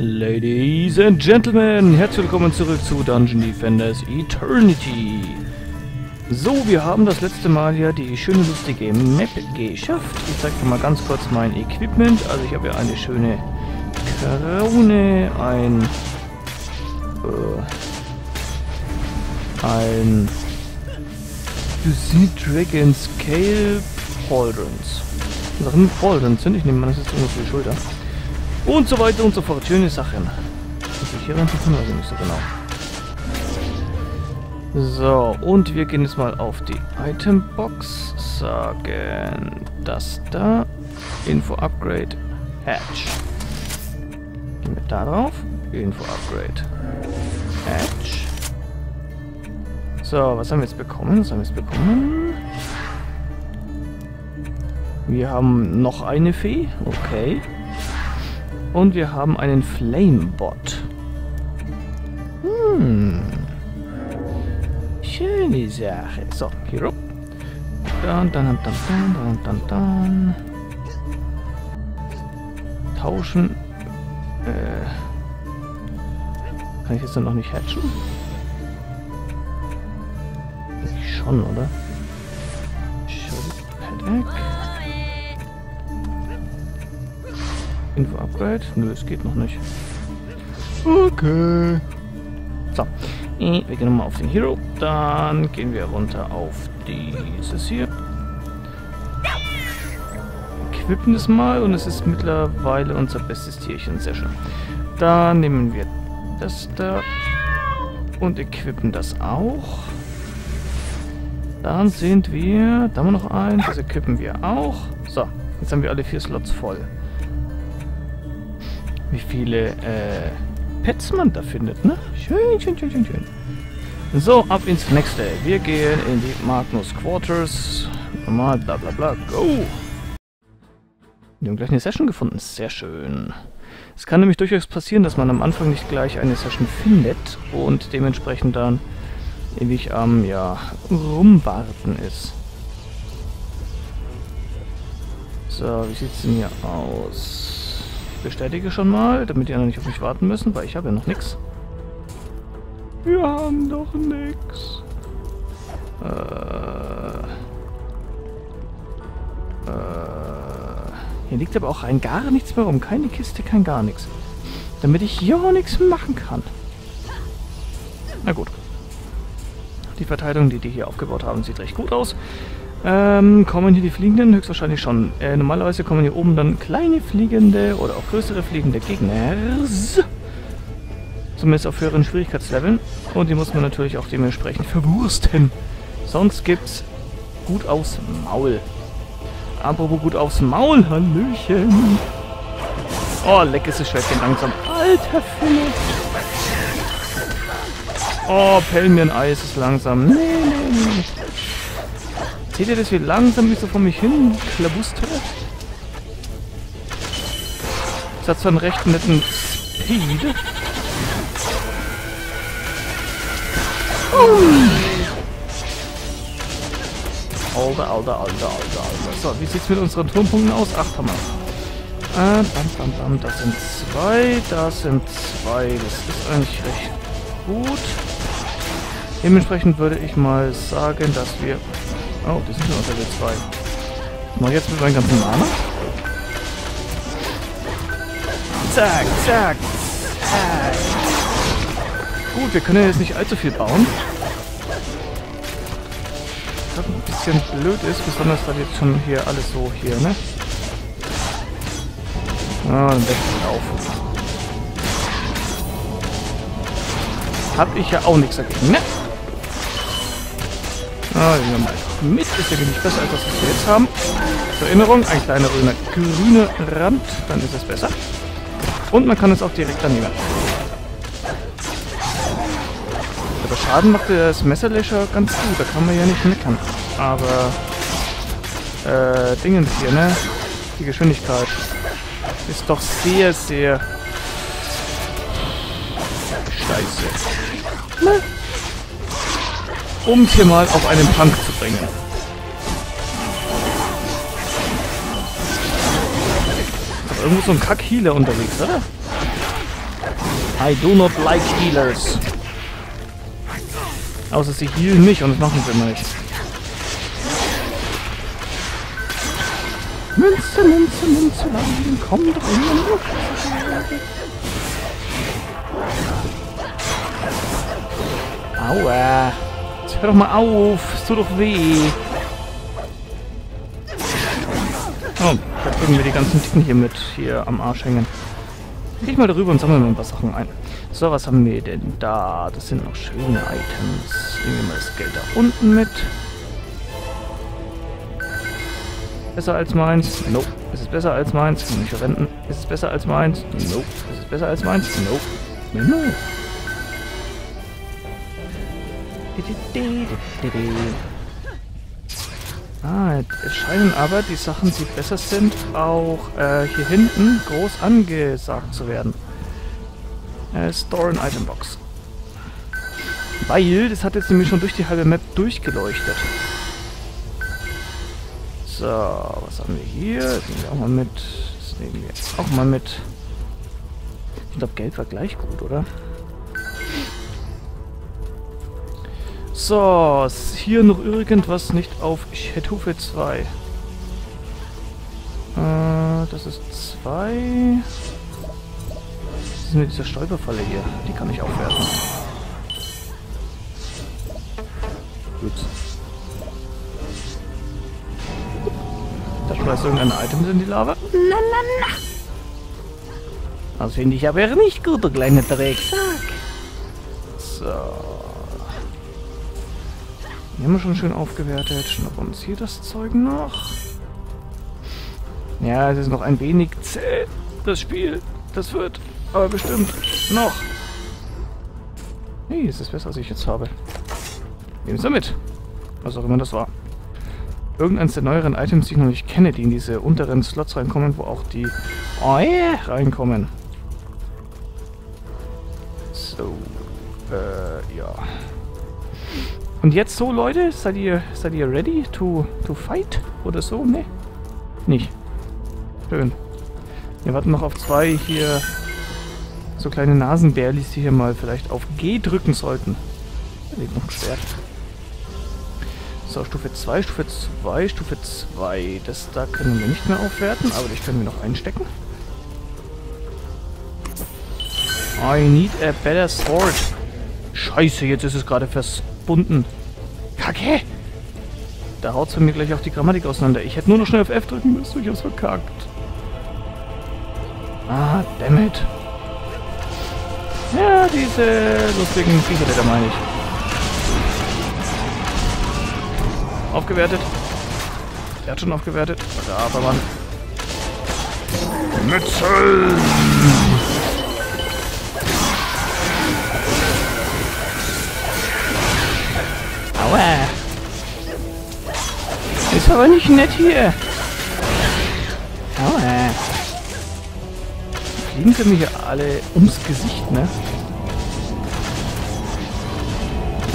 Ladies and Gentlemen, herzlich willkommen zurück zu Dungeon Defenders Eternity. So, wir haben das letzte Mal ja die schöne lustige Map geschafft. Ich zeige mal ganz kurz mein Equipment. Also ich habe ja eine schöne Krone, ein Sea Dragon Scale Pauldrons. Was auch immer Pauldrons sind, ich nehme an, das ist irgendwas für die Schulter. Und so weiter und so fort. Schöne Sachen. Was ich hier reinpacken, also nicht so genau. So, und wir gehen jetzt mal auf die Itembox. Sagen, das da. Info Upgrade Hatch. Gehen wir da drauf. Info Upgrade Hatch. So, was haben wir jetzt bekommen? Wir haben noch eine Fee. Okay. Und wir haben einen Flame-Bot. Schöne Sache. So, hier rum. Dann. Tauschen. Kann ich jetzt dann noch nicht hatchen? Ich schon, oder? Head weg. Info-Upgrade? Nö, es geht noch nicht. Okay. So. Wir gehen nochmal auf den Hero. Dann gehen wir runter auf dieses hier. Equippen das mal und es ist mittlerweile unser bestes Tierchen. Sehr schön. Dann nehmen wir das da und equippen das auch. Dann sind wir... Da haben wir noch eins. Das equippen wir auch. So, jetzt haben wir alle 4 Slots voll. Wie viele Pets man da findet, ne? Schön. So, ab ins nächste. Wir gehen in die Magnus Quarters. Normal, bla bla bla, go! Wir haben gleich eine Session gefunden. Sehr schön. Es kann nämlich durchaus passieren, dass man am Anfang nicht gleich eine Session findet und dementsprechend dann ewig am, rumwarten ist. So, wie sieht's denn hier aus? Bestätige schon mal, damit die anderen nicht auf mich warten müssen, weil ich habe ja noch nichts. Wir haben doch nichts. Hier liegt aber auch rein gar nichts mehr rum. Keine Kiste, kein gar nichts. Damit ich hier auch nichts machen kann. Na gut. Die Verteilung, die die hier aufgebaut haben, sieht recht gut aus. Kommen hier die Fliegenden? Höchstwahrscheinlich schon. Normalerweise kommen hier oben dann kleine fliegende oder auch größere fliegende Gegner. Zumindest auf höheren Schwierigkeitsleveln. Und die muss man natürlich auch dementsprechend verwursten. Sonst gibt's gut aufs Maul. Apropos gut aufs Maul, Hallöchen. Oh, leck ist das Schwertchen langsam. Alter Philipp. Oh, pell mir ein Eis ist langsam. Nee. Seht ihr das, wie langsam ich so vor mich hin klabustere? Das hat zwar einen recht netten Speed. Alter. So, wie sieht's mit unseren Turmpunkten aus? 8 haben wir. Bam. Das sind zwei. Das ist eigentlich recht gut. Dementsprechend würde ich mal sagen, dass wir... Oh, das sind nur unter Level 2. Was mache ich jetzt mit meinem ganzen Mana? Zack. Gut, wir können ja jetzt nicht allzu viel bauen. Was ein bisschen blöd ist, besonders weil jetzt schon hier alles so hier, ne? Ah, dann wechseln wir auf. Hab ich ja auch nichts dagegen, ne? Mit ist ja nicht besser als das, was wir jetzt haben. Zur Erinnerung, ein kleiner grüner Rand, dann ist es besser. Und man kann es auch direkt annehmen. Aber Schaden macht das Messerlöscher ganz gut, da kann man ja nicht meckern. Aber Dingens hier, ne? Die Geschwindigkeit ist doch sehr, sehr scheiße. Ne? Um hier mal auf einen Punk zu bringen. Irgendwo so ein Kack-Healer unterwegs, oder? I do not like healers. Außer sie healen mich und das machen sie nicht. Münze, Münze, Münze, Münze, komm doch in den Mund. Aua. Jetzt hör doch mal auf, es tut doch weh. Oh, da kriegen wir die ganzen Ticken hier mit, hier am Arsch hängen. Geh ich mal darüber und sammeln mal ein paar Sachen ein. So, was haben wir denn da? Das sind noch schöne Items. Nehmen wir mal das Geld da unten mit. Besser als meins? Nope. Ist es besser als meins? Kann ich verwenden. Ist es besser als meins? Nope. Ist es besser als meins? Nope. Nope. Ah, es scheinen aber die Sachen, die besser sind, auch hier hinten groß angesagt zu werden. Store in Itembox. Weil, das hat jetzt nämlich schon durch die halbe Map durchgeleuchtet. So, was haben wir hier? Das nehmen wir auch mal mit. Das nehmen wir jetzt auch mal mit. Ich glaube, Geld war gleich gut, oder? So, ist hier noch irgendwas nicht auf Stufe 2? Das ist 2. Das ist mit dieser Stolperfalle hier. Die kann ich aufwerfen. Ups. Da schmeißt irgendein Item in die Lava. Na, na, na. Das finde ich aber nicht gut, du kleine Drecksack. So. Die haben wir schon schön aufgewertet. Schnappen uns hier das Zeug noch. Ja, es ist noch ein wenig zäh. Das Spiel, das wird aber bestimmt noch. Nee, es ist besser, als ich jetzt habe. Nehmen Sie mit. Was auch immer das war. Irgendeines der neueren Items, die ich noch nicht kenne, die in diese unteren Slots reinkommen, wo auch die reinkommen. So, ja. Und jetzt so, Leute, seid ihr ready to fight? Oder so? Ne? Nicht. Schön. Wir warten noch auf zwei hier so kleine Nasenbärlis, die hier mal vielleicht auf G drücken sollten. Da liegt noch ein Schwert. So, Stufe 2, Stufe 2, Stufe 2. Das da können wir nicht mehr aufwerten, aber das können wir noch einstecken. I need a better sword. Scheiße, jetzt ist es gerade fest. Bunten. Kacke! Da haut's für mich gleich auch die Grammatik auseinander. Ich hätte nur noch schnell auf F drücken müssen, ich hab's verkackt. Ah, dammit. Ja, diese lustigen Viecher, da meine ich. Aufgewertet. Der hat schon aufgewertet. Aber Mann. Mützel! Aua. Ist aber nicht nett hier. Aua. Fliegen sie mir hier alle ums Gesicht, ne?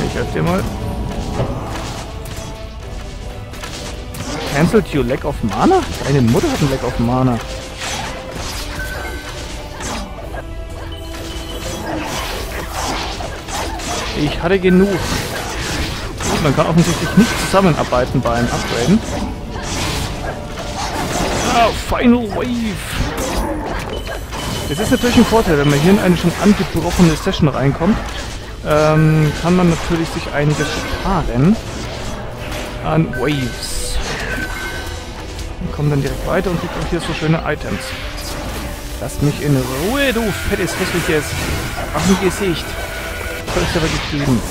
Ich helfe dir mal. Cancelled your lack of mana? Deine Mutter hat ein Lack of Mana. Ich hatte genug. Man kann offensichtlich nicht zusammenarbeiten beim Upgraden. Ah, Final Wave! Das ist natürlich ein Vorteil, wenn man hier in eine schon angebrochene Session reinkommt, kann man natürlich sich einiges sparen an Waves. Und kommt dann direkt weiter und kriegt auch hier so schöne Items. Lass mich in Ruhe, du fettes, hässliches auf dem Gesicht. Voll ist aber getrieben.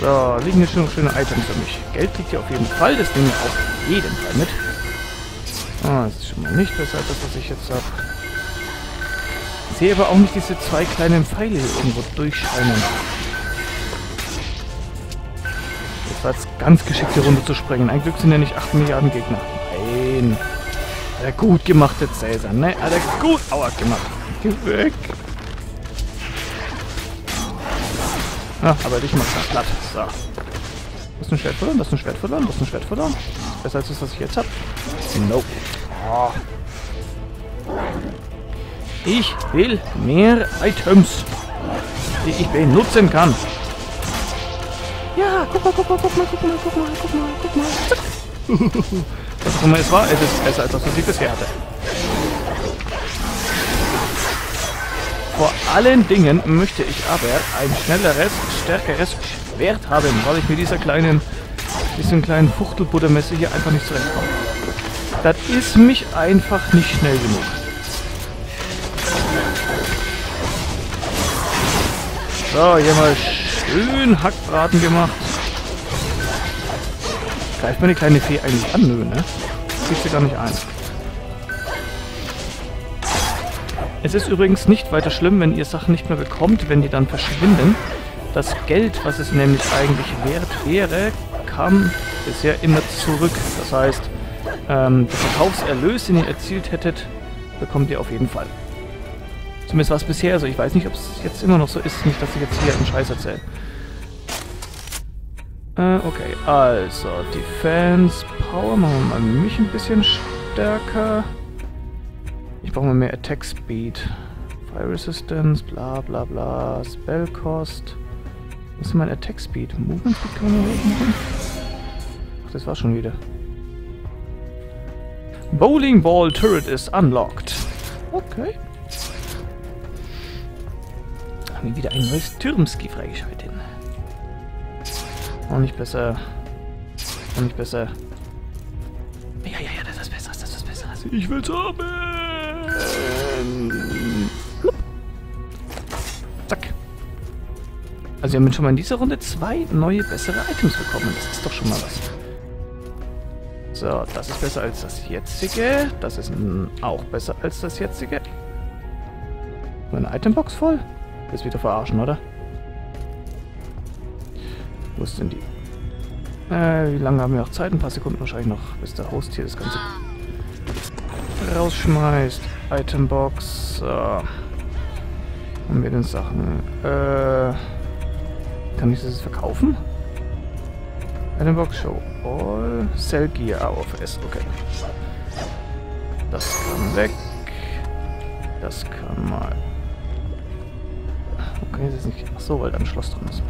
So, liegen hier schon schöne Items für mich. Geld kriegt ihr auf jeden Fall, das nehmen wir auf jeden Fall mit. Ah, das ist schon mal nicht besser als das, was ich jetzt habe. Ich sehe aber auch nicht diese zwei kleinen Pfeile hier irgendwo durchscheinen. Das war jetzt ganz geschickt, hier runter zu sprengen. Ein Glück sind ja nicht 8 Milliarden Gegner. Nein. Hat er gut gemacht, der Cäsar, ne? Hat er gut Aua gemacht. Geh weg. Ah, aber dich machst du platt. So. Das ist ein Schwert verloren, das ist ein Schwert verloren, das ist ein Schwert verloren. Besser als das, was ich jetzt habe. Nope. Oh. Ich will mehr Items, die ich benutzen kann. Ja, guck mal. Was auch immer es war, es ist besser als das, was ich bisher hatte. Vor allen Dingen möchte ich aber ein schnelleres, stärkeres Schwert haben, weil ich mit diesem kleinen Fuchtelbuddermesser hier einfach nicht zurechtkomme. Das ist mich einfach nicht schnell genug. So, hier mal schön Hackbraten gemacht. Greift mir die kleine Fee eigentlich an, nö, ne? Kriegt sie gar nicht ein. Es ist übrigens nicht weiter schlimm, wenn ihr Sachen nicht mehr bekommt, wenn die dann verschwinden. Das Geld, was es nämlich eigentlich wert wäre, kam bisher immer zurück. Das heißt, der Verkaufserlös, den ihr erzielt hättet, bekommt ihr auf jeden Fall. Zumindest war es bisher so. Ich weiß nicht, ob es jetzt immer noch so ist. Nicht, dass ich jetzt hier einen Scheiß erzähle. Okay, also Defense, Power. Machen wir mal mich ein bisschen stärker. Ich brauche mal mehr Attack Speed. Fire Resistance, bla bla bla. Spell Cost. Was ist mein Attack Speed? Movement Speed kann man hochmachen? Ach, das war schon wieder. Bowling Ball Turret is unlocked. Okay. Haben wir wieder ein neues Türmski freigeschaltet. Auch nicht besser. Auch nicht besser. Ja, das ist besser, das ist besser. Ich will's haben! Zack. Also wir haben schon mal in dieser Runde 2 neue, bessere Items bekommen. Das ist doch schon mal was. So, das ist besser als das jetzige. Das ist auch besser als das jetzige. Meine Itembox voll? Willst du wieder verarschen, oder? Wo ist denn die? Wie lange haben wir noch Zeit? Ein paar Sekunden wahrscheinlich noch, bis der Host hier das Ganze rausschmeißt. Itembox. So. Haben wir denn Sachen? Kann ich das verkaufen? Itembox Show All. Sell Gear AOFS. Okay. Das kann weg. Das kann mal. Okay, das ist nicht. Achso, weil da ein Schloss drin ist.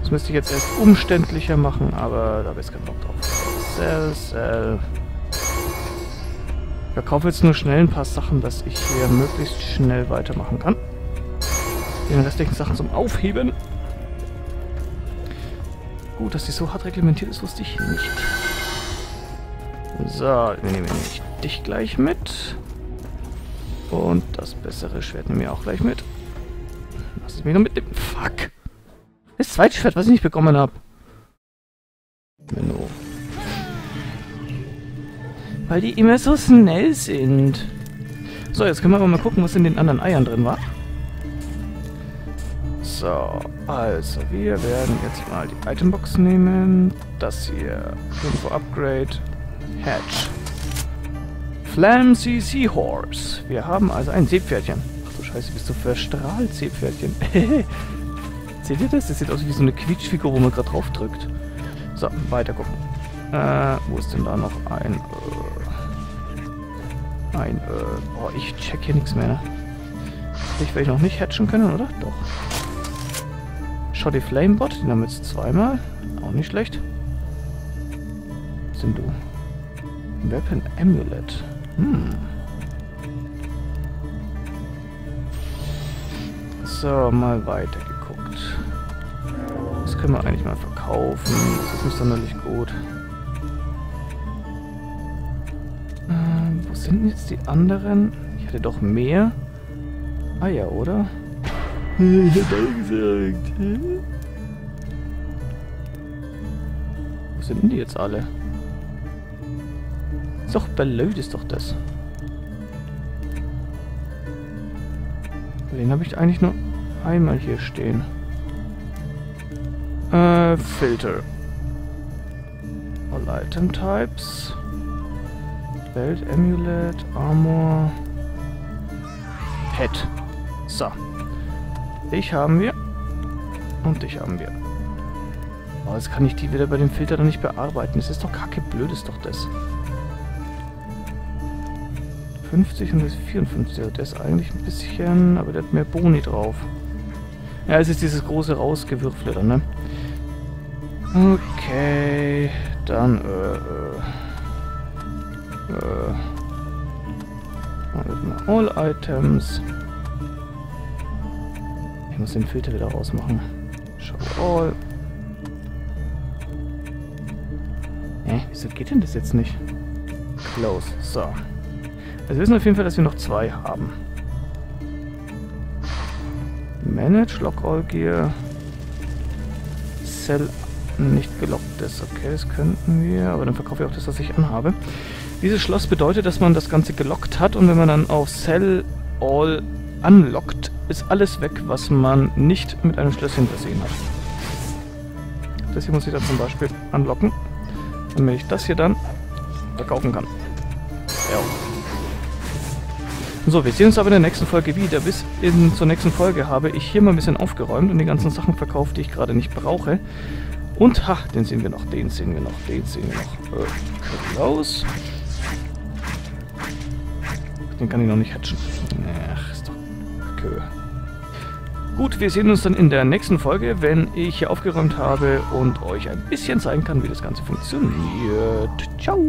Das müsste ich jetzt erst umständlicher machen, aber da habe ich jetzt keinen Bock drauf. Sell. Ich verkaufe jetzt nur schnell ein paar Sachen, dass ich hier möglichst schnell weitermachen kann. Den restlichen Sachen zum Aufheben. Gut, dass die so hart reglementiert ist, wusste ich nicht. So, wir nehmen dich gleich mit. Und das bessere Schwert nehmen wir auch gleich mit. Lass es mir noch mitnehmen. Fuck! Das zweite Schwert, was ich nicht bekommen habe. Menno. Weil die immer so schnell sind. So, jetzt können wir aber mal gucken, was in den anderen Eiern drin war. So, also wir werden jetzt mal die Itembox nehmen. Das hier, Info Upgrade, Hatch. Flamzy Seahorse. Wir haben also ein Seepferdchen. Ach du Scheiße, bist du verstrahlt, Seepferdchen. Seht ihr das? Das sieht aus wie so eine Quietschfigur, wo man gerade drauf drückt. So, weiter gucken. Wo ist denn da noch ein... Oh, ich check hier nichts mehr. Ich werde noch nicht hatchen können, oder? Doch. Schau die Flame-Bot, den haben wir jetzt zweimal. Auch nicht schlecht. Was sind du? Weapon Amulet. So, mal weiter geguckt. Das können wir eigentlich mal verkaufen. Das ist nicht sonderlich gut. Wo sind jetzt die anderen? Ich hatte doch mehr. Ah ja, oder? Ich hab gesagt. Wo sind denn die jetzt alle? Ist doch blöd, ist doch das. Den habe ich eigentlich nur einmal hier stehen. Filter. All Item Types. Belt, Amulet, Armor, Pet. So. Dich haben wir. Und dich haben wir. Aber jetzt kann ich die wieder bei dem Filter noch nicht bearbeiten. Das ist doch kacke, blöd ist doch das. 50 und das ist 54. Der ist eigentlich ein bisschen, aber der hat mehr Boni drauf. Ja, es ist dieses große Rausgewürfle dann, ne? Okay, dann, All Items. Ich muss den Filter wieder rausmachen. Show all. Wieso geht denn das jetzt nicht? Close. So. Also wir wissen auf jeden Fall, dass wir noch zwei haben. Manage, Lock All Gear. Sell nicht gelocktes. Okay, das könnten wir. Aber dann verkaufe ich auch das, was ich anhabe. Dieses Schloss bedeutet, dass man das Ganze gelockt hat und wenn man dann auf Sell All unlockt, ist alles weg, was man nicht mit einem Schlösschen versehen hat. Das hier muss ich dann zum Beispiel anlocken, damit ich das hier dann verkaufen kann. Ja. So, wir sehen uns aber in der nächsten Folge wieder. Zur nächsten Folge habe ich hier mal ein bisschen aufgeräumt und die ganzen Sachen verkauft, die ich gerade nicht brauche. Und ha, den sehen wir noch, den sehen wir noch, den sehen wir noch. Raus. Den kann ich noch nicht hatchen. Ach, ist doch... Okay. Gut, wir sehen uns dann in der nächsten Folge, wenn ich hier aufgeräumt habe und euch ein bisschen zeigen kann, wie das Ganze funktioniert. Ciao!